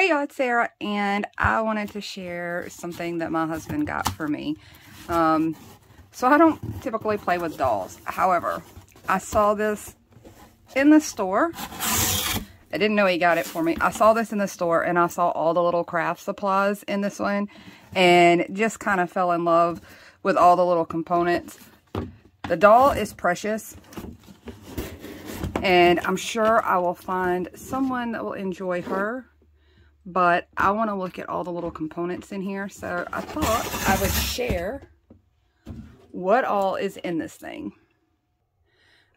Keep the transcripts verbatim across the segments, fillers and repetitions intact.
Hey y'all, it's Sarah, and I wanted to share something that my husband got for me. Um, so I don't typically play with dolls. However, I saw this in the store. I didn't know he got it for me. I saw this in the store, and I saw all the little craft supplies in this one, and just kind of fell in love with all the little components. The doll is precious, and I'm sure I will find someone that will enjoy her. But I want to look at all the little components in here, so I thought I would share what all is in this thing.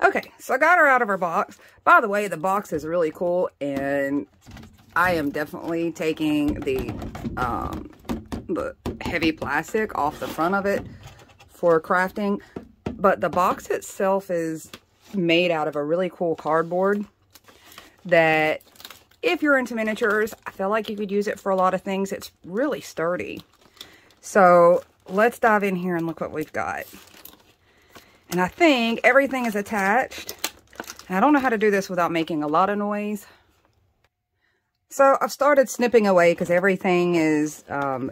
Okay, so I got her out of her box. By the way, the box is really cool, and I am definitely taking the, um, the heavy plastic off the front of it for crafting. But the box itself is made out of a really cool cardboard that, if you're into miniatures, I feel like you could use it for a lot of things. It's really sturdy. So let's dive in here and look what we've got. And I think everything is attached. And I don't know how to do this without making a lot of noise. So I've started snipping away because everything is um,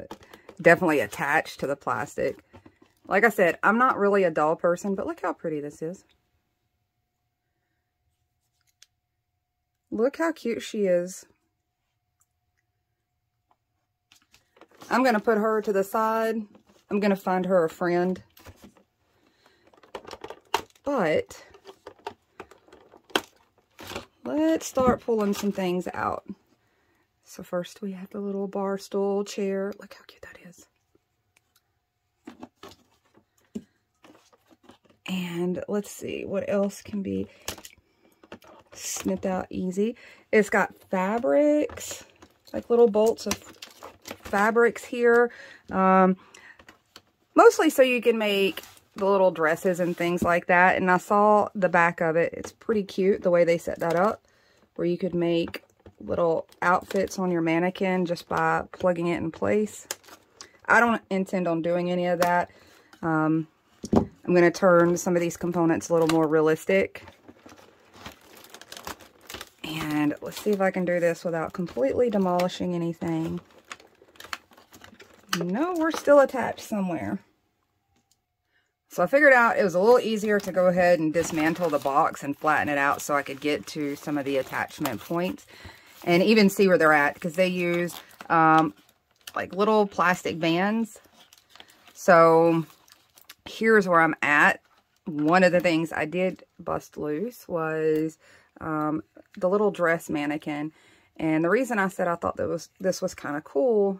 definitely attached to the plastic. Like I said, I'm not really a doll person, but look how pretty this is. Look how cute she is. I'm going to put her to the side. I'm going to find her a friend. But let's start pulling some things out. So first we have the little bar stool chair. Look how cute that is. And let's see what else can be snipped out easy. It's got fabrics, like little bolts of fabrics here, um, mostly so you can make the little dresses and things like that. And I saw the back of it. It's pretty cute the way they set that up, where you could make little outfits on your mannequin just by plugging it in place. I don't intend on doing any of that. Um, I'm going to turn some of these components a little more realistic. And let's see if I can do this without completely demolishing anything. No, we're still attached somewhere. So I figured out it was a little easier to go ahead and dismantle the box and flatten it out so I could get to some of the attachment points and even see where they're at, because they use um, like little plastic bands. So here's where I'm at. One of the things I did bust loose was um, the little dress mannequin. And the reason I said I thought that was this was kind of cool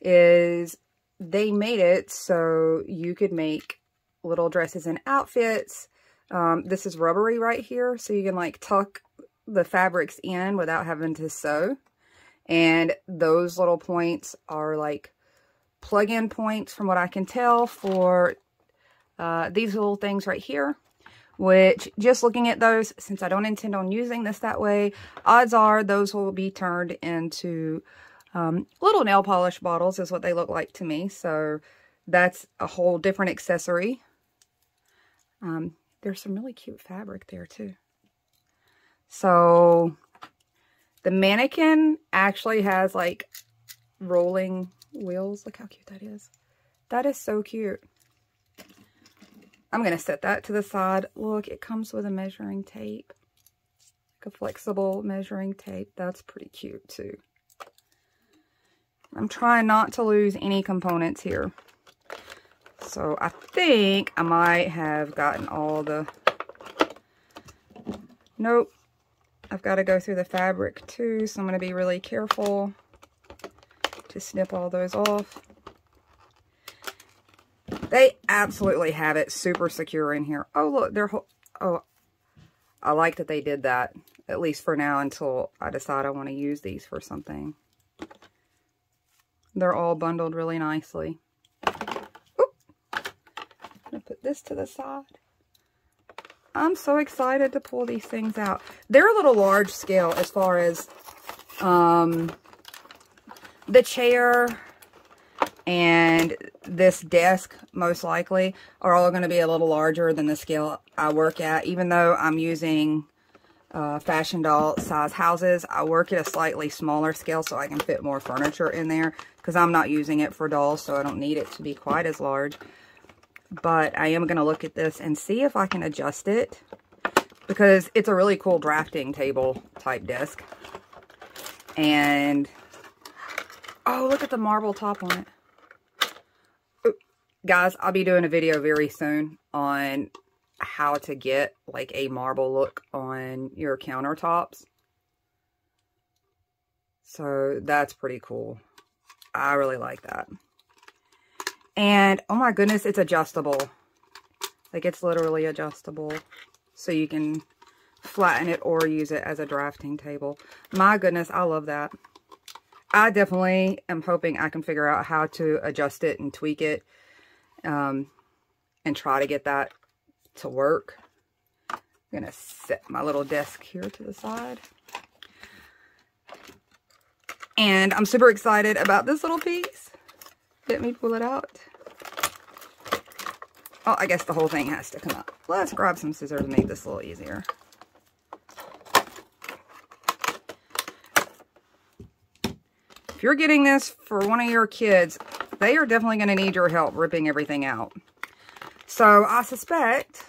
is they made it so you could make little dresses and outfits. Um, this is rubbery right here, so you can like tuck the fabrics in without having to sew. And those little points are like plug-in points, from what I can tell, for uh, these little things right here. Which, just looking at those, since I don't intend on using this that way, odds are those will be turned into um, little nail polish bottles is what they look like to me. So that's a whole different accessory. Um, there's some really cute fabric there too. So the mannequin actually has like rolling wheels. Look how cute that is. That is so cute. I'm going to set that to the side. Look, it comes with a measuring tape, like a flexible measuring tape. That's pretty cute too. I'm trying not to lose any components here. So I think I might have gotten all the, nope. I've got to go through the fabric too. So I'm going to be really careful to snip all those off. They absolutely have it super secure in here. Oh, look, they're, oh, I like that they did that, at least for now, until I decide I want to use these for something. They're all bundled really nicely. Oop. I'm going to put this to the side. I'm so excited to pull these things out. They're a little large scale as far as um, the chair and this desk, most likely, are all going to be a little larger than the scale I work at, even though I'm using uh, fashion doll size houses. I work at a slightly smaller scale so I can fit more furniture in there because I'm not using it for dolls, so I don't need it to be quite as large. But I am going to look at this and see if I can adjust it, because it's a really cool drafting table type desk. And, oh, look at the marble top on it. Guys, I'll be doing a video very soon on how to get like a marble look on your countertops. So that's pretty cool. I really like that. And oh my goodness, it's adjustable. Like, it's literally adjustable. So you can flatten it or use it as a drafting table. My goodness, I love that. I definitely am hoping I can figure out how to adjust it and tweak it. Um, and try to get that to work. I'm gonna set my little desk here to the side. And I'm super excited about this little piece. Let me pull it out. Oh, I guess the whole thing has to come up. Let's grab some scissors to make this a little easier. If you're getting this for one of your kids, they are definitely going to need your help ripping everything out. So I suspect,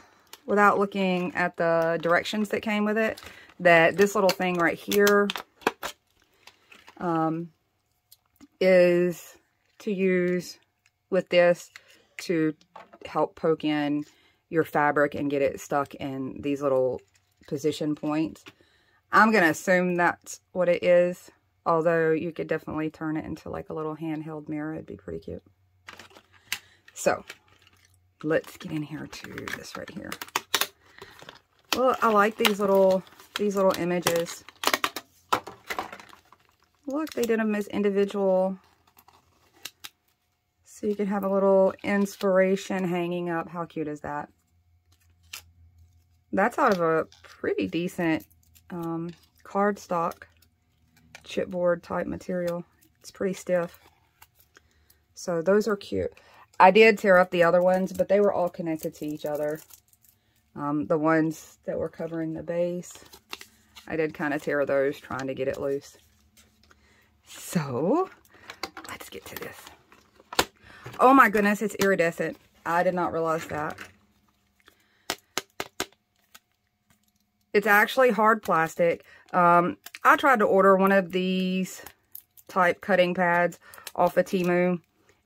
without looking at the directions that came with it, that this little thing right here um, is to use with this to help poke in your fabric and get it stuck in these little position points. I'm going to assume that's what it is. Although you could definitely turn it into like a little handheld mirror. It'd be pretty cute. So let's get in here to this right here. Well, I like these little, these little images. Look, they did them as individual. So you could have a little inspiration hanging up. How cute is that? That's out of a pretty decent um, cardstock. Chipboard type material. It's pretty stiff. So those are cute. I did tear up the other ones, but they were all connected to each other. Um, the ones that were covering the base, I did kind of tear those trying to get it loose. So let's get to this. Oh my goodness, it's iridescent. I did not realize that. It's actually hard plastic. Um, I tried to order one of these type cutting pads off of Temu,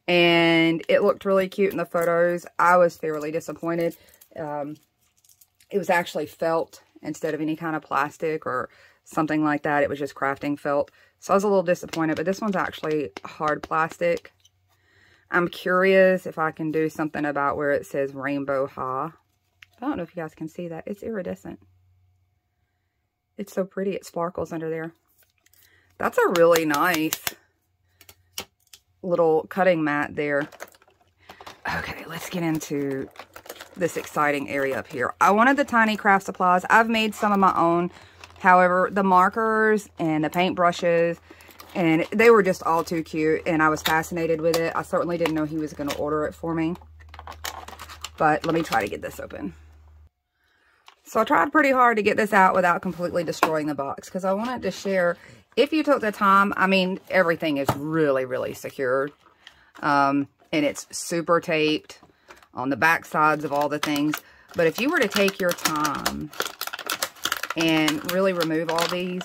and it looked really cute in the photos. I was fairly disappointed. Um, it was actually felt instead of any kind of plastic or something like that. It was just crafting felt. So I was a little disappointed, but this one's actually hard plastic. I'm curious if I can do something about where it says Rainbow High. I don't know if you guys can see that. It's iridescent. It's so pretty. It sparkles under there. That's a really nice little cutting mat there. Okay, let's get into this exciting area up here. I wanted the tiny craft supplies. I've made some of my own. However, the markers and the paint brushes, and they were just all too cute, and I was fascinated with it. I certainly didn't know he was going to order it for me. But let me try to get this open. So I tried pretty hard to get this out without completely destroying the box, because I wanted to share. If you took the time, I mean, everything is really, really secured. Um, and it's super taped on the back sides of all the things. But if you were to take your time and really remove all these,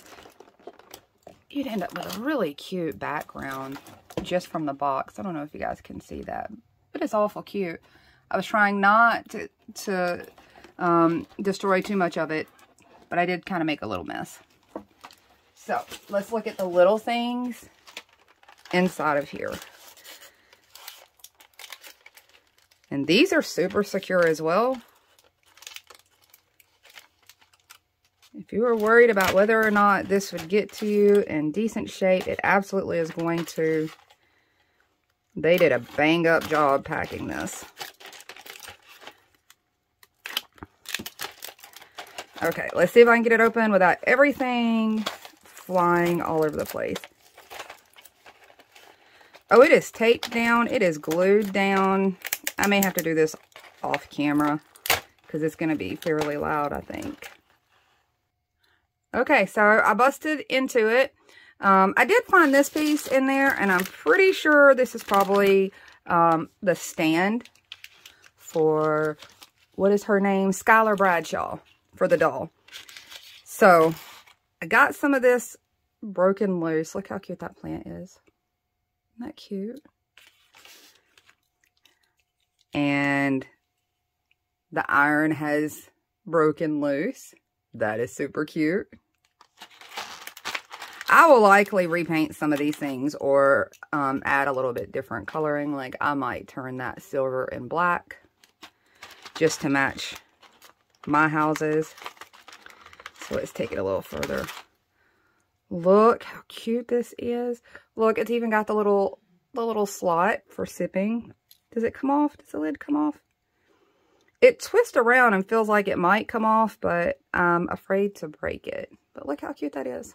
you'd end up with a really cute background just from the box. I don't know if you guys can see that, but it's awful cute. I was trying not to... to Um, destroy too much of it, but I did kind of make a little mess. So let's look at the little things inside of here. And these are super secure as well. If you were worried about whether or not this would get to you in decent shape, it absolutely is going to. They did a bang up job packing this. Okay, let's see if I can get it open without everything flying all over the place. Oh, it is taped down. It is glued down. I may have to do this off camera because it's going to be fairly loud, I think. Okay, so I busted into it. Um, I did find this piece in there, and I'm pretty sure this is probably um, the stand for, what is her name? Skylar Bradshaw, for the doll. So I got some of this broken loose. Look how cute that plant is. Isn't that cute? And the iron has broken loose. That is super cute. I will likely repaint some of these things, or um, add a little bit different coloring. Like, I might turn that silver and black just to match my houses. So let's take it a little further. Look how cute this is. Look, it's even got the little the little slot for sipping. Does it come off? Does the lid come off? It twists around and feels like it might come off, but I'm afraid to break it. But look how cute that is.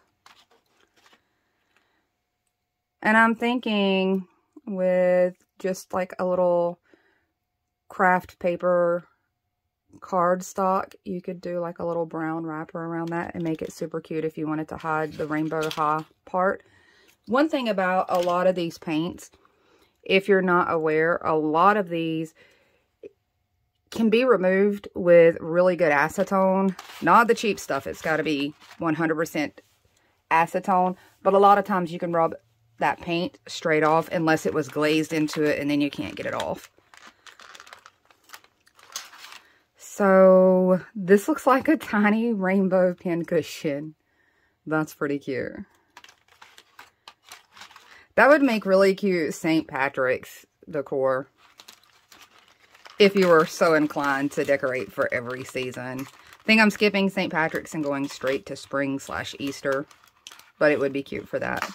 And I'm thinking with just like a little craft paper cardstock, you could do like a little brown wrapper around that and make it super cute if you wanted to hide the Rainbow High part. One thing about a lot of these paints, if you're not aware, a lot of these can be removed with really good acetone. Not the cheap stuff. It's got to be one hundred percent acetone. But a lot of times you can rub that paint straight off unless it was glazed into it, and then you can't get it off. So this looks like a tiny rainbow pincushion. That's pretty cute. That would make really cute Saint Patrick's decor if you were so inclined to decorate for every season. I think I'm skipping Saint Patrick's and going straight to spring slash Easter, but it would be cute for that.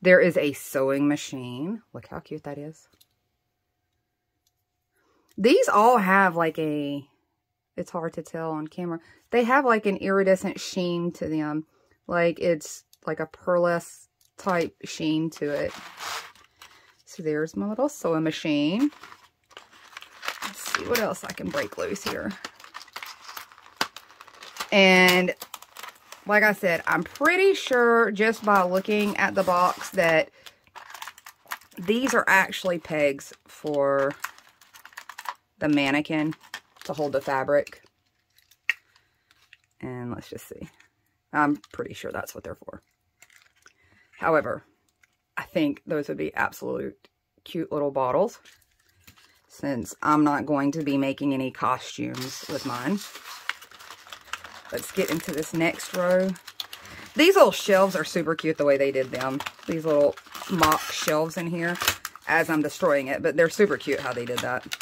There is a sewing machine. Look how cute that is. These all have like a, it's hard to tell on camera. They have like an iridescent sheen to them. Like, it's like a pearlescent type sheen to it. So there's my little sewing machine. Let's see what else I can break loose here. And like I said, I'm pretty sure just by looking at the box that these are actually pegs for the mannequin to hold the fabric. And let's just see. I'm pretty sure that's what they're for. However, I think those would be absolute cute little bottles, since I'm not going to be making any costumes with mine. Let's get into this next row. These little shelves are super cute the way they did them. These little mock shelves in here, as I'm destroying it, but they're super cute how they did that.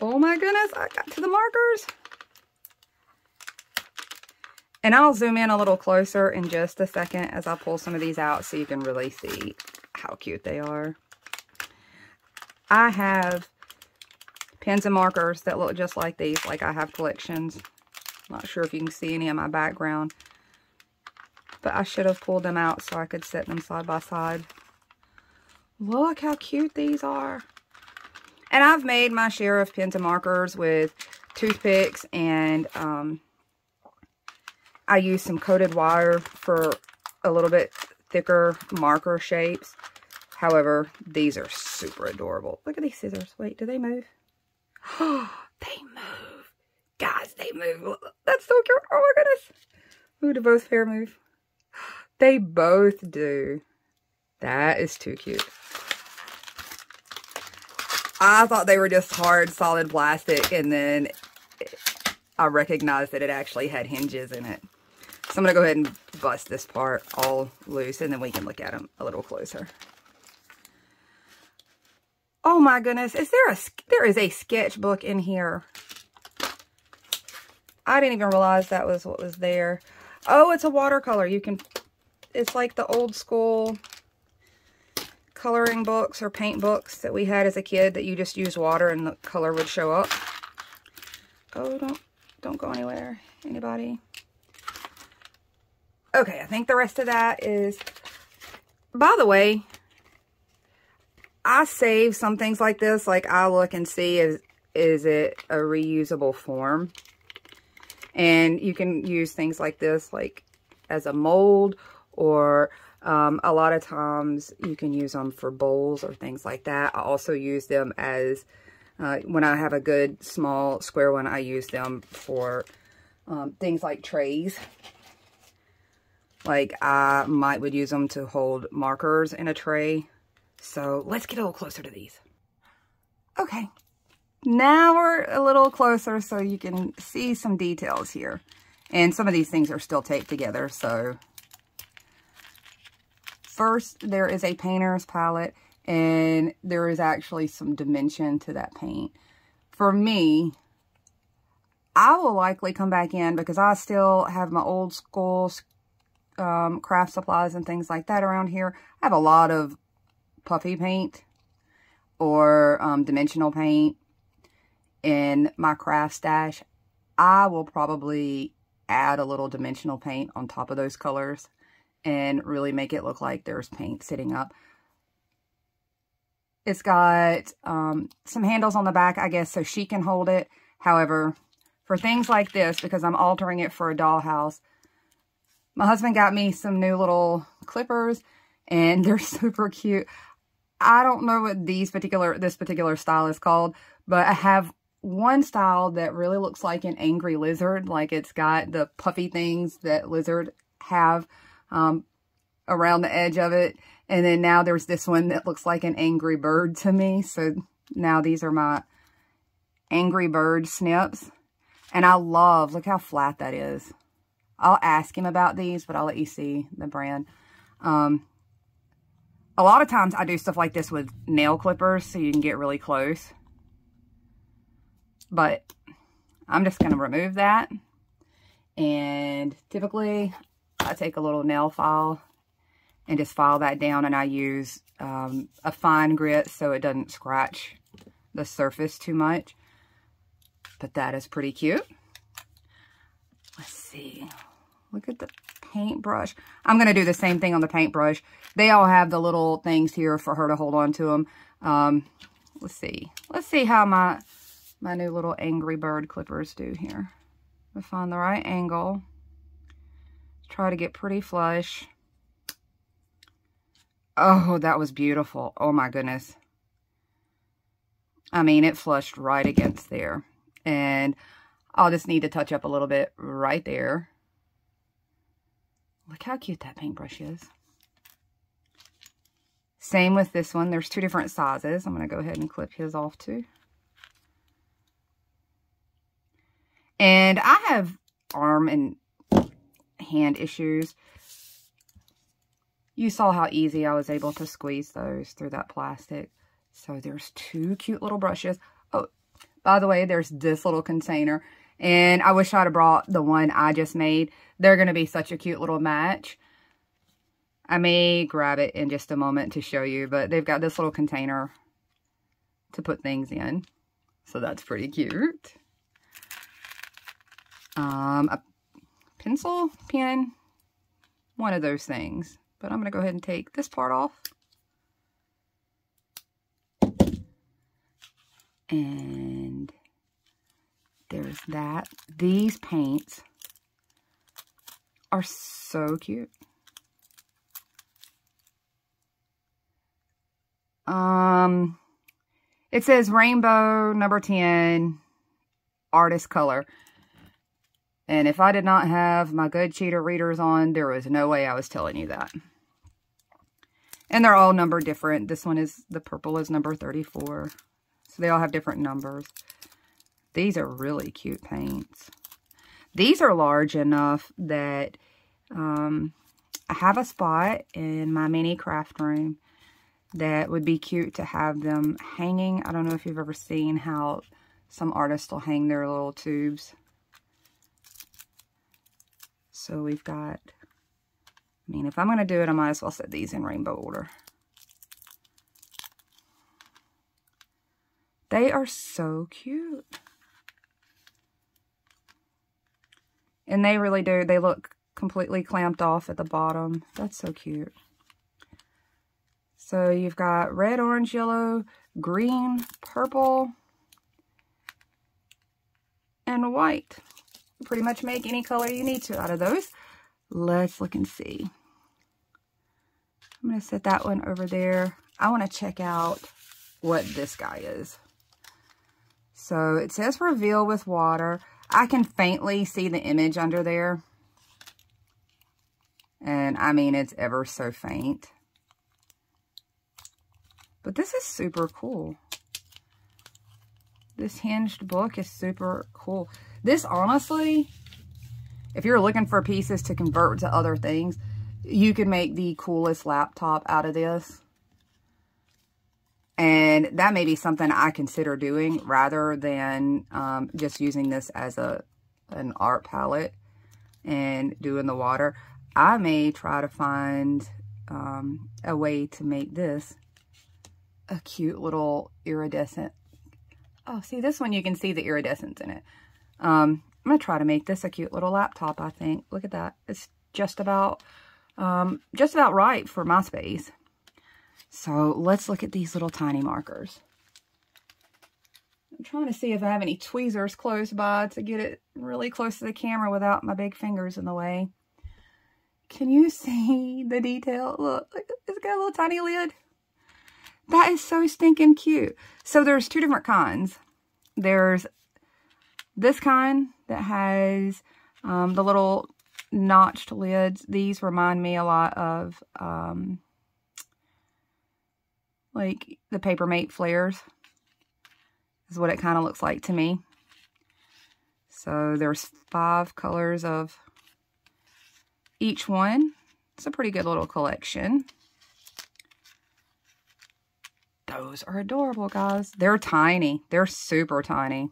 Oh my goodness, I got to the markers. And I'll zoom in a little closer in just a second as I pull some of these out so you can really see how cute they are. I have pens and markers that look just like these. Like, I have collections. Not sure if you can see any in my background, but I should have pulled them out so I could set them side by side. Look how cute these are. And I've made my share of pens and markers with toothpicks, and um, I used some coated wire for a little bit thicker marker shapes. However, these are super adorable. Look at these scissors. Wait, do they move? Oh, they move. Guys, they move. That's so cute. Oh my goodness. Ooh, do both pair move? They both do. That is too cute. I thought they were just hard, solid plastic, and then I recognized that it actually had hinges in it. So I'm going to go ahead and bust this part all loose, and then we can look at them a little closer. Oh my goodness, is there a, there is a sketchbook in here. I didn't even realize that was what was there. Oh, it's a watercolor. You can, it's like the old school coloring books or paint books that we had as a kid, that you just use water and the color would show up. Oh, don't don't go anywhere, anybody. Okay, I think the rest of that is, by the way, I save some things like this. Like, I look and see, is is it a reusable form? And you can use things like this, like as a mold, or um, a lot of times you can use them for bowls or things like that. I also use them as, uh, when I have a good small square one, I use them for um, things like trays. Like I might would use them to hold markers in a tray. So let's get a little closer to these. Okay, now we're a little closer so you can see some details here. And some of these things are still taped together. So first there is a painter's palette, and there is actually some dimension to that paint. For me, I will likely come back in because I still have my old school um, craft supplies and things like that around here. I have a lot of puffy paint or um, dimensional paint in my craft stash. I will probably add a little dimensional paint on top of those colors and really make it look like there's paint sitting up. It's got um, some handles on the back, I guess, so she can hold it. However, for things like this, because I'm altering it for a dollhouse, my husband got me some new little clippers, and they're super cute. I don't know what these particular this particular style is called, but I have one style that really looks like an angry lizard. Like it's got the puffy things that lizard have um, around the edge of it. And then now there's this one that looks like an angry bird to me. So now these are my angry bird snips. And I love, look how flat that is. I'll ask him about these, but I'll let you see the brand. Um, a lot of times I do stuff like this with nail clippers so you can get really close. But I'm just going to remove that. And typically I take a little nail file and just file that down, and I use um, a fine grit so it doesn't scratch the surface too much. But that is pretty cute. Let's see. Look at the paintbrush. I'm going to do the same thing on the paintbrush. They all have the little things here for her to hold on to them. Um, let's see. Let's see how my, my new little angry bird clippers do here. I'll find the right angle. Try to get pretty flush. Oh, that was beautiful. Oh my goodness. I mean, it flushed right against there. And I'll just need to touch up a little bit right there. Look how cute that paintbrush is. Same with this one. There's two different sizes. I'm going to go ahead and clip his off too. And I have arm and hand issues. You saw how easy I was able to squeeze those through that plastic. So there's two cute little brushes. Oh, by the way, there's this little container. And I wish I'd have brought the one I just made. They're going to be such a cute little match. I may grab it in just a moment to show you. But they've got this little container to put things in. So that's pretty cute. Um, a pencil, pen, one of those things. But I'm going to go ahead and take this part off. And there's that. These paints are so cute. Um, it says Rainbow number ten Artist Color. And if I did not have my good cheater readers on, there was no way I was telling you that. And they're all numbered different. This one is, the purple is number thirty-four. So they all have different numbers. These are really cute paints. These are large enough that um, I have a spot in my mini craft room that would be cute to have them hanging. I don't know if you've ever seen how some artists will hang their little tubes. So we've got, I mean, if I'm going to do it, I might as well set these in rainbow order. They are so cute. And they really do. They look completely clamped off at the bottom. That's so cute. So you've got red, orange, yellow, green, purple, and white. pretty much make any color you need to out of those. Let's look and see. I'm going to set that one over there. I want to check out what this guy is. So it says reveal with water. I can faintly see the image under there. And I mean, it's ever so faint. But this is super cool. This hinged book is super cool. This, honestly, if you're looking for pieces to convert to other things, you could make the coolest laptop out of this. And that may be something I consider doing rather than um, just using this as a an art palette and doing the water. I may try to find um, a way to make this a cute little iridescent. Oh, see, this one you can see the iridescence in it. Um, I'm going to try to make this a cute little laptop, I think. Look at that. It's just about, um, just about right for my space. So let's look at these little tiny markers. I'm trying to see if I have any tweezers close by to get it really close to the camera without my big fingers in the way. Can you see the detail? Look, it's got a little tiny lid. That is so stinking cute. So there's two different kinds. There's this kind that has um, the little notched lids. These remind me a lot of um, like the Paper Mate flares is what it kind of looks like to me. So there's five colors of each one. It's a pretty good little collection. Those are adorable, guys. They're tiny. They're super tiny.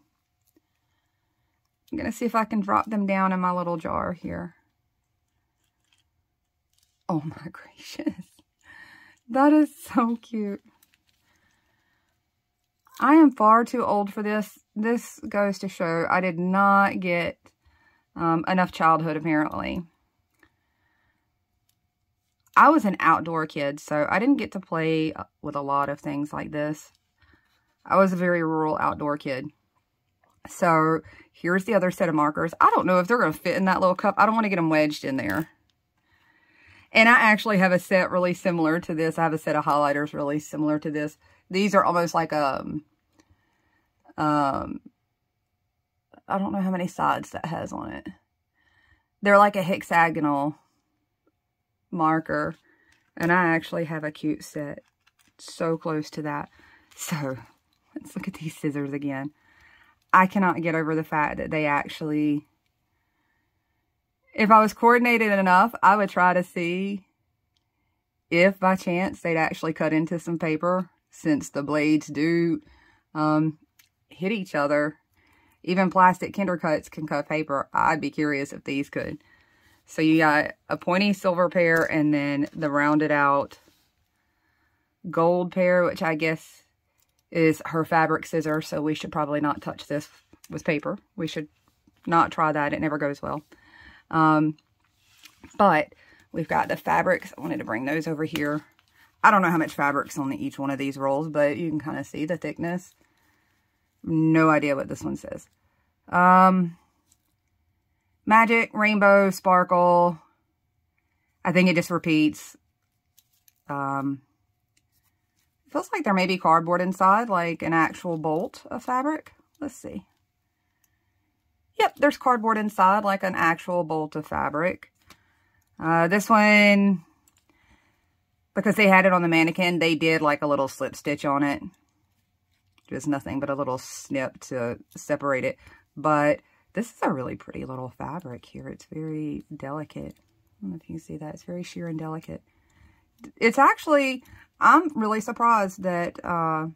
I'm going to see if I can drop them down in my little jar here. Oh my gracious. That is so cute. I am far too old for this. This goes to show I did not get um, enough childhood, apparently. I was an outdoor kid, so I didn't get to play with a lot of things like this. I was a very rural outdoor kid. So here's the other set of markers. I don't know if they're going to fit in that little cup. I don't want to get them wedged in there. And I actually have a set really similar to this. I have a set of highlighters really similar to this. These are almost like um, um, I don't know how many sides that has on it. They're like a hexagonal marker, and I actually have a cute set so close to that. So let's look at these scissors again. I cannot get over the fact that they actually, if I was coordinated enough, I would try to see if by chance they'd actually cut into some paper, since the blades do um, hit each other. Even plastic Kinder Cuts can cut paper. I'd be curious if these could. So you got a pointy silver pair and then the rounded out gold pair, which I guess is her fabric scissor. So we should probably not touch this with paper. We should not try that. It never goes well. Um, but we've got the fabrics. I wanted to bring those over here. I don't know how much fabric's on each one of these rolls, but you can kind of see the thickness. No idea what this one says. Um... Magic, rainbow, sparkle. I think it just repeats. Um, it feels like there may be cardboard inside, like an actual bolt of fabric. Let's see. Yep, there's cardboard inside, like an actual bolt of fabric. Uh, this one, because they had it on the mannequin, they did like a little slip stitch on it. Just nothing but a little snip to separate it. But this is a really pretty little fabric here. It's very delicate. I don't know if you can see that. It's very sheer and delicate. It's actually, I'm really surprised that uh,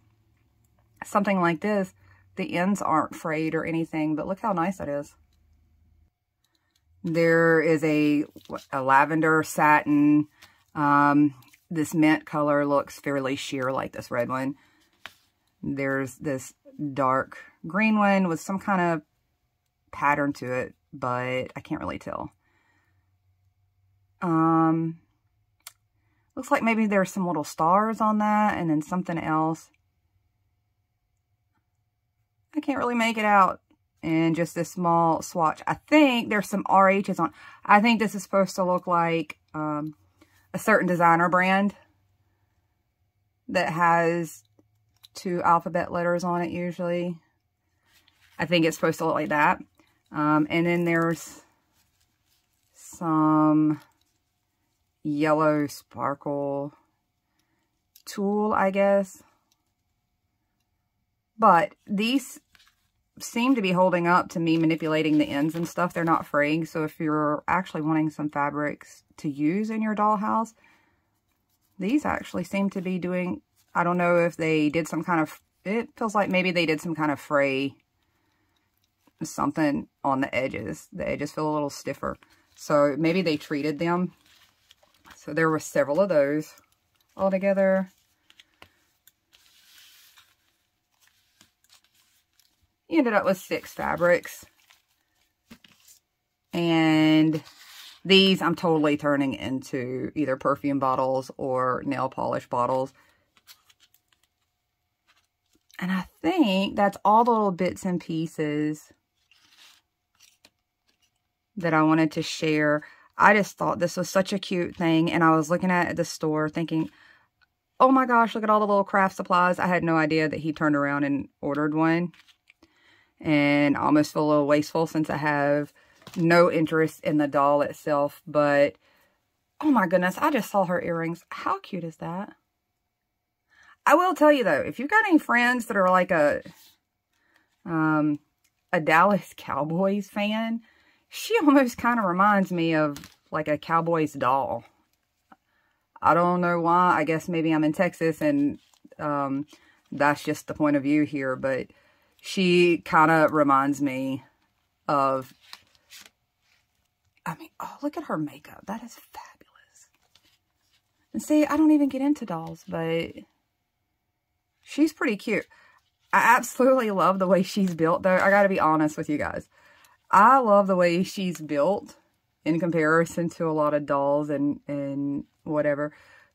something like this, the ends aren't frayed or anything, but look how nice that is. There is a, a lavender satin. Um, this mint color looks fairly sheer like this red one. There's this dark green one with some kind of pattern to it, but I can't really tell. Um, looks like maybe there's some little stars on that and then something else. I can't really make it out. and just this small swatch. I think there's some R H's on. I think this is supposed to look like um, a certain designer brand that has two alphabet letters on it usually. I think it's supposed to look like that. Um, and then there's some yellow sparkle tulle, I guess. But these seem to be holding up to me manipulating the ends and stuff. They're not fraying. So if you're actually wanting some fabrics to use in your dollhouse, these actually seem to be doing, I don't know if they did some kind of, it feels like maybe they did some kind of fray something on the edges. The edges feel a little stiffer. So maybe they treated them. So there were several of those all together. You ended up with six fabrics. And these I'm totally turning into either perfume bottles or nail polish bottles. And I think that's all the little bits and pieces that I wanted to share. I just thought this was such a cute thing. And I was looking at it at the store thinking, oh my gosh, look at all the little craft supplies. I had no idea that he turned around and ordered one. And I almost feel a little wasteful since I have no interest in the doll itself. But, oh my goodness, I just saw her earrings. How cute is that? I will tell you, though, if you've got any friends that are like a, um, a Dallas Cowboys fan, she almost kind of reminds me of like a Cowboys doll. I don't know why. I guess maybe I'm in Texas and um, that's just the point of view here. But she kind of reminds me of, I mean, oh, look at her makeup. That is fabulous. And see, I don't even get into dolls, but she's pretty cute. I absolutely love the way she's built, though. I got to be honest with you guys. I love the way she's built in comparison to a lot of dolls and, and whatever.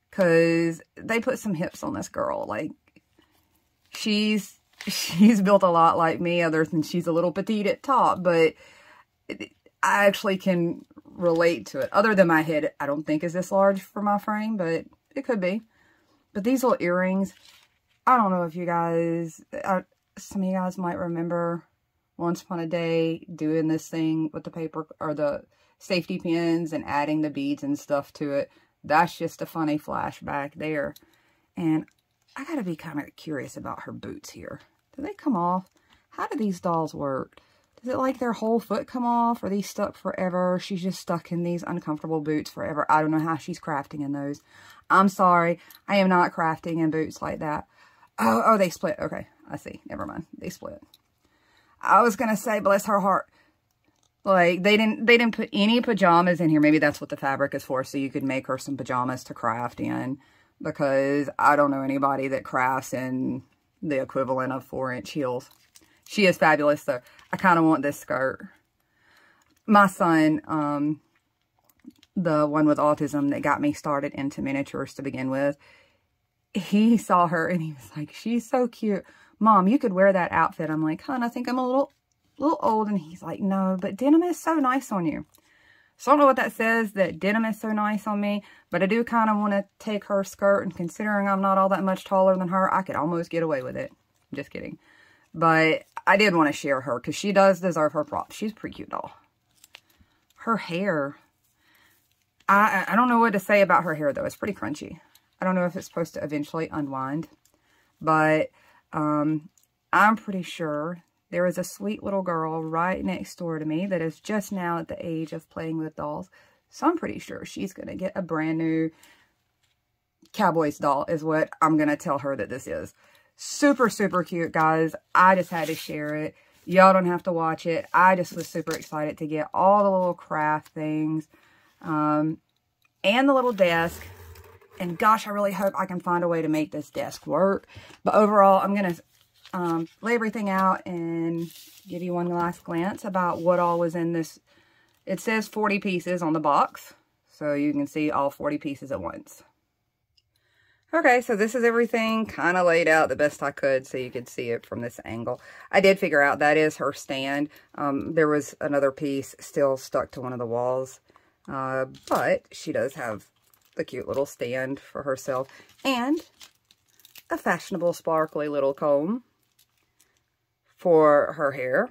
Because they put some hips on this girl. Like, she's... She's built a lot like me, other than she's a little petite at top, but I actually can relate to it. Other than my head, I don't think is this large for my frame, but it could be. But these little earrings, I don't know if you guys, I, some of you guys might remember once upon a day doing this thing with the paper or the safety pins and adding the beads and stuff to it. That's just a funny flashback there. And I gotta be kind of curious about her boots here. Do they come off? How do these dolls work? Does it like their whole foot come off? Are these stuck forever? She's just stuck in these uncomfortable boots forever. I don't know how she's crafting in those. I'm sorry. I am not crafting in boots like that. Oh, oh, they split. Okay, I see. Never mind. They split. I was gonna say, bless her heart. Like, they didn't, they didn't put any pajamas in here. Maybe that's what the fabric is for, so you could make her some pajamas to craft in. Because I don't know anybody that crafts in the equivalent of four inch heels. She is fabulous, though. I kind of want this skirt. My son, um, the one with autism that got me started into miniatures to begin with, he saw her and he was like, she's so cute. Mom, you could wear that outfit. I'm like, hon, I think I'm a little, little old. And he's like, no, but denim is so nice on you. So I don't know what that says, that denim is so nice on me, but I do kind of want to take her skirt, and considering I'm not all that much taller than her, I could almost get away with it. I'm just kidding. But I did want to share her because she does deserve her props. She's a pretty cute doll. Her hair. I, I don't know what to say about her hair, though. It's pretty crunchy. I don't know if it's supposed to eventually unwind, but um, I'm pretty sure there is a sweet little girl right next door to me that is just now at the age of playing with dolls. So I'm pretty sure she's going to get a brand new Cowboys doll is what I'm going to tell her that this is. Super, super cute, guys. I just had to share it. Y'all don't have to watch it. I just was super excited to get all the little craft things um, and the little desk. And gosh, I really hope I can find a way to make this desk work. But overall, I'm going to Um, lay everything out and give you one last glance about what all was in this. It says forty pieces on the box, so you can see all forty pieces at once. Okay, so this is everything kind of laid out the best I could so you could see it from this angle. I did figure out that is her stand. Um, there was another piece still stuck to one of the walls. Uh, but she does have the cute little stand for herself. And a fashionable sparkly little comb for her hair.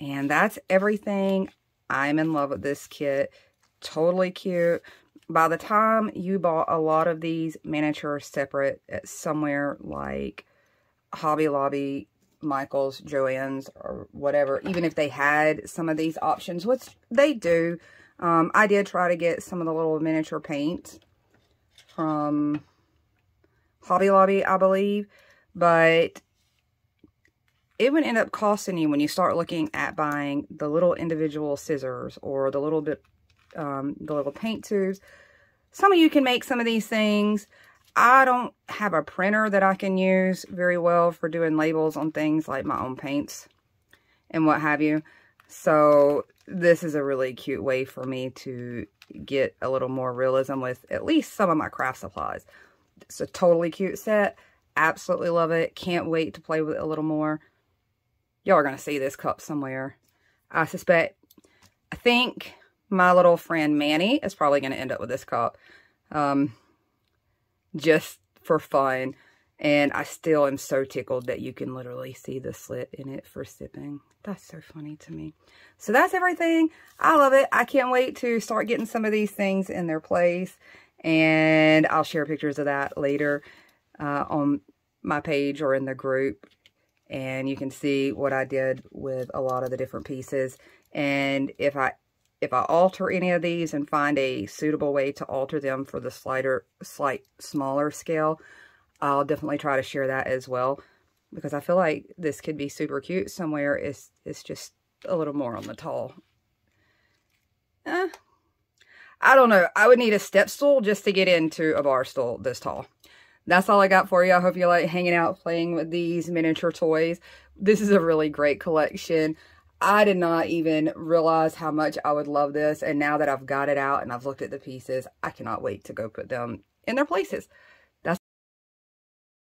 And that's everything. I'm in love with this kit. Totally cute. By the time you bought a lot of these miniatures separate at somewhere like Hobby Lobby, Michaels, Joann's, or whatever, even if they had some of these options, which they do. Um, I did try to get some of the little miniature paints from Hobby Lobby, I believe, but it would end up costing you when you start looking at buying the little individual scissors or the little bit Um, the little paint tubes. Some of you can make some of these things. I don't have a printer that I can use very well for doing labels on things like my own paints and what have you. So this is a really cute way for me to get a little more realism with at least some of my craft supplies. It's a totally cute set. Absolutely love it. Can't wait to play with it a little more. Y'all are going to see this cup somewhere. I suspect, I think... my little friend Manny is probably going to end up with this cup um, just for fun. And I still am so tickled that you can literally see the slit in it for sipping. That's so funny to me. So that's everything. I love it. I can't wait to start getting some of these things in their place. And I'll share pictures of that later uh, on my page or in the group. And you can see what I did with a lot of the different pieces. And if I If I alter any of these and find a suitable way to alter them for the slighter, slight smaller scale, I'll definitely try to share that as well. Because I feel like this could be super cute somewhere. It's, it's just a little more on the tall. Eh, I don't know. I would need a step stool just to get into a bar stool this tall. That's all I got for you. I hope you like hanging out, playing with these miniature toys. This is a really great collection. I did not even realize how much I would love this. And now that I've got it out and I've looked at the pieces, I cannot wait to go put them in their places.